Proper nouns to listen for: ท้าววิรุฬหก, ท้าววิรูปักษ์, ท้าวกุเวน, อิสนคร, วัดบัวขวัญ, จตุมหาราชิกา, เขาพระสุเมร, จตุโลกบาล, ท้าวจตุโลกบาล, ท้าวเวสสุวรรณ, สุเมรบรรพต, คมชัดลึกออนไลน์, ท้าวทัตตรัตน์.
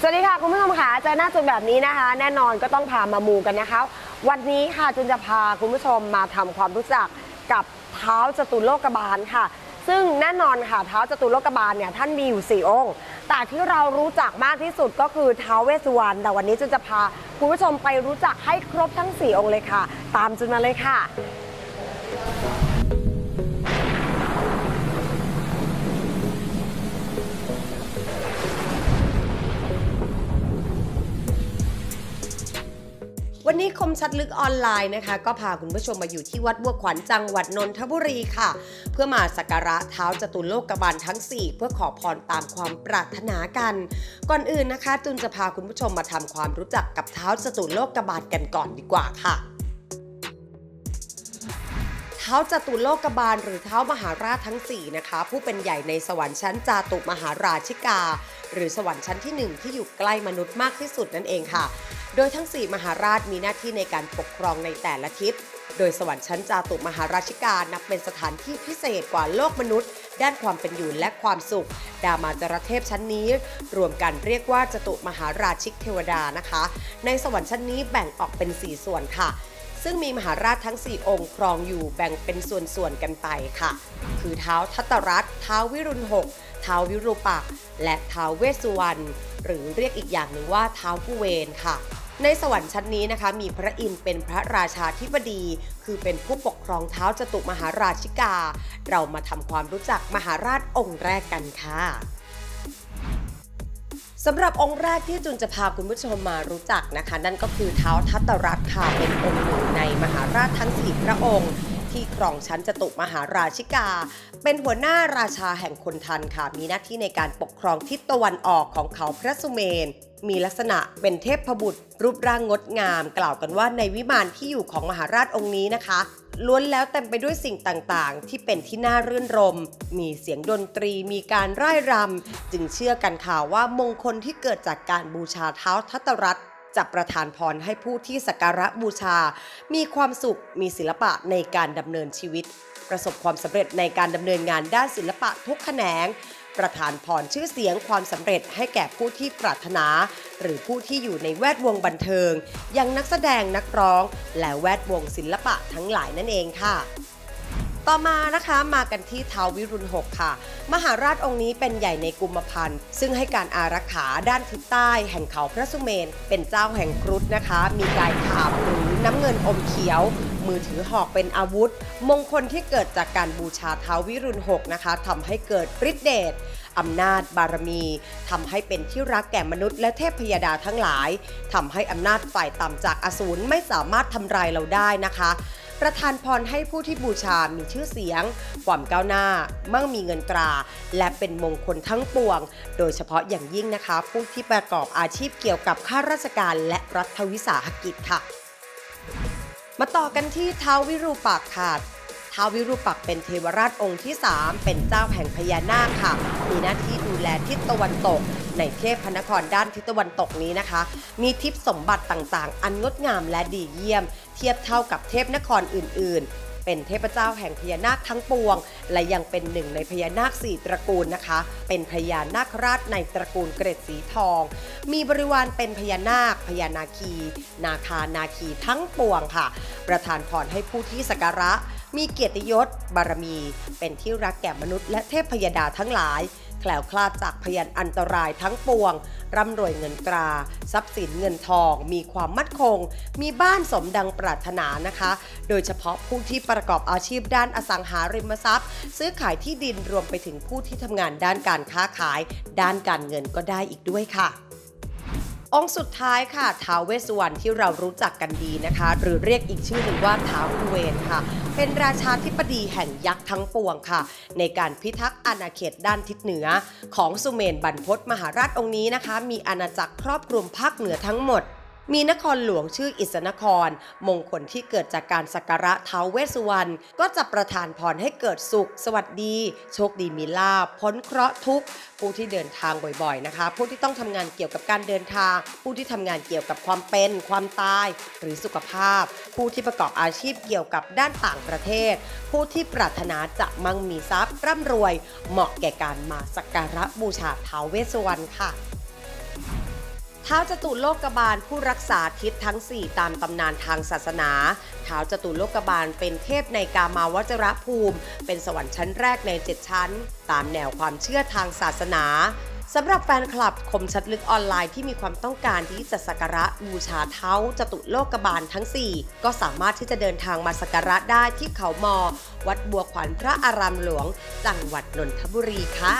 สวัสดีค่ะคุณผู้ชมค่ะเจอหน้าจุนแบบนี้นะคะแน่นอนก็ต้องพามามูกันนะคะวันนี้ค่ะจุนจะพาคุณผู้ชมมาทำความรู้จักกับเท้าจตุโลกบาลค่ะซึ่งแน่นอนค่ะเท้าจตุโลกบาลเนี่ยท่านมีอยู่4องค์แต่ที่เรารู้จักมากที่สุดก็คือท้าวเวสสุวรรณแต่วันนี้จุนจะพาคุณผู้ชมไปรู้จักให้ครบทั้ง4องค์เลยค่ะตามจุนมาเลยค่ะวันนี้คมชัดลึกออนไลน์นะคะก็พาคุณผู้ชมมาอยู่ที่วัดบัวขวัญจังหวัดนนทบุรีค่ะเพื่อมาสักการะเท้าจตุโลกบาลทั้ง4เพื่อขอพรตามความปรารถนากันก่อนอื่นนะคะจุนจะพาคุณผู้ชมมาทำความรู้จักกับเท้าจตุโลกบาลกันก่อนดีกว่าค่ะเท้าจตุโลกบาลหรือเท้ามหาราชทั้ง4นะคะผู้เป็นใหญ่ในสวรรค์ชั้นจาตุมหาราชิกาหรือสวรรค์ชั้นที่1ที่อยู่ใกล้มนุษย์มากที่สุดนั่นเองค่ะโดยทั้ง4มหาราชมีหน้าที่ในการปกครองในแต่ละทิศโดยสวรรค์ชั้นจาตุมหาราชิกานับเป็นสถานที่พิเศษกว่าโลกมนุษย์ด้านความเป็นอยู่และความสุขดามาจารเทพชั้นนี้รวมกันเรียกว่าจตุมหาราชิกเทวดานะคะในสวรรค์ชั้นนี้แบ่งออกเป็น4ส่วนค่ะซึ่งมีมหาราชทั้ง4องค์ครองอยู่แบ่งเป็นส่วนๆกันไปค่ะคือท้าวทัตตรัตน์ท้าววิรุฬหกท้าววิรูปักษ์และท้าวเวสสุวรรณหรือเรียกอีกอย่างหนึ่งว่าท้าวกุเวนค่ะในสวรรค์ชั้นนี้นะคะมีพระอินทร์เป็นพระราชาธิบดีคือเป็นผู้ปกครองเท้าจตุมหาราชิกาเรามาทำความรู้จักมหาราชองค์แรกกันค่ะสำหรับองค์แรกที่จุนจะพาคุณผู้ชมมารู้จักนะคะนั่นก็คือท้าวทัตตรัตน์ค่ะเป็นองค์หนึ่งในมหาราชทั้ง4พระองค์ที่ครองชั้นจตุมหาราชิกาเป็นหัวหน้าราชาแห่งคนทันค่ะมีหน้าที่ในการปกครองทิศตะวันออกของเขาพระสุเมรมีลักษณะเป็นเทพบุตรรูปร่างงดงามกล่าวกันว่าในวิมานที่อยู่ของมหาราชองค์นี้นะคะล้วนแล้วเต็มไปด้วยสิ่งต่างๆที่เป็นที่น่ารื่นรมมีเสียงดนตรีมีการร่ายรำจึงเชื่อกันค่ะว่ามงคลที่เกิดจากการบูชาเท้าทัตตรัตน์จะประทานพรให้ผู้ที่สักการะบูชามีความสุขมีศิลปะในการดำเนินชีวิตประสบความสำเร็จในการดำเนินงานด้านศิลปะทุกแขนงประทานพรชื่อเสียงความสำเร็จให้แก่ผู้ที่ปรารถนาหรือผู้ที่อยู่ในแวดวงบันเทิงอย่างนักแสดงนักร้องและแวดวงศิลปะทั้งหลายนั่นเองค่ะต่อมานะคะมากันที่ท้าววิรุฬหกค่ะมหาราชองค์นี้เป็นใหญ่ในกุมภันธ์ซึ่งให้การอารักขาด้านทิศใต้แห่งเขาพระสุเมรเป็นเจ้าแห่งครุฑนะคะมีกายขาวหรือน้ำเงินอมเขียวมือถือหอกเป็นอาวุธมงคลที่เกิดจากการบูชาท้าววิรุฬหกนะคะทำให้เกิดฤทธิเดชอำนาจบารมีทำให้เป็นที่รักแก่มนุษย์และเทพยดาทั้งหลายทำให้อำนาจฝ่ายต่ำจากอสูรไม่สามารถทำลายเราได้นะคะประทานพรให้ผู้ที่บูชามีชื่อเสียงความก้าวหน้ามั่งมีเงินตราและเป็นมงคลทั้งปวงโดยเฉพาะอย่างยิ่งนะคะผู้ที่ประกอบอาชีพเกี่ยวกับข้าราชการและรัฐวิสาหกิจค่ะมาต่อกันที่ท้าววิรูปักษ์ค่ะท้าววิรูปักษ์เป็นเทวราชองค์ที่3เป็นเจ้าแห่งพญานาคค่ะมีหน้าที่ดูแลทิศตะวันตกในเทพนครด้านทิศตะวันตกนี้นะคะมีทิพย์สมบัติต่างๆอันงดงามและดีเยี่ยมเทียบเท่ากับเทพนครอื่นๆเป็นเทพเจ้าแห่งพญานาคทั้งปวงและยังเป็นหนึ่งในพญานาค4ตระกูลนะคะเป็นพญานาคราชในตระกูลเกศสีทองมีบริวารเป็นพญานาคพญานาคีนาคานาคีทั้งปวงค่ะประทานพรให้ผู้ที่สักการะมีเกียรติยศบารมีเป็นที่รักแก่มนุษย์และเทพยดาทั้งหลายแคล้วคลาดจากพยันอันตรายทั้งปวงร่ำรวยเงินตราทรัพย์สินเงินทองมีความมั่นคงมีบ้านสมดังปรารถนานะคะโดยเฉพาะผู้ที่ประกอบอาชีพด้านอสังหาริมทรัพย์ซื้อขายที่ดินรวมไปถึงผู้ที่ทำงานด้านการค้าขายด้านการเงินก็ได้อีกด้วยค่ะองค์สุดท้ายค่ะท้าวเวสสุวรรณที่เรารู้จักกันดีนะคะหรือเรียกอีกชื่อหนึ่งว่าท้าวกุเวนค่ะเป็นราชาธิปดีแห่งยักษ์ทั้งปวงค่ะในการพิทักษ์อาณาเขตด้านทิศเหนือของสุเมรบรรพตมหาราชองค์นี้นะคะมีอาณาจักรครอบคลุมภาคเหนือทั้งหมดมีนครหลวงชื่ออิสนครมงคลที่เกิดจากการสักการะท้าวเวสสุวรรณก็จะประทานพรให้เกิดสุขสวัสดีโชคดีมีลาภพ้นเคราะห์ทุกข์ผู้ที่เดินทางบ่อยๆนะคะผู้ที่ต้องทำงานเกี่ยวกับการเดินทางผู้ที่ทำงานเกี่ยวกับความเป็นความตายหรือสุขภาพผู้ที่ประกอบอาชีพเกี่ยวกับด้านต่างประเทศผู้ที่ปรารถนาจะมั่งมีทรัพย์ร่ำรวยเหมาะแก่การมาสักการะบูชาท้าวเวสสุวรรณค่ะ ท้าวจตุโลกบาลผู้รักษาทิศทั้ง4ตามตำนานทางศาสนาท้าวจตุโลกบาลเป็นเทพในกามาวจรภูมิเป็นสวรรค์ชั้นแรกใน7ชั้นตามแนวความเชื่อทางศาสนาสำหรับแฟนคลับคมชัดลึกออนไลน์ที่มีความต้องการที่จะสักการะบูชาเท้าจตุโลกบาลทั้ง4ก็สามารถที่จะเดินทางมาสักการะได้ที่เขามอวัดบัวขวัญพระอารามหลวงจังหวัดนนทบุรีค่ะ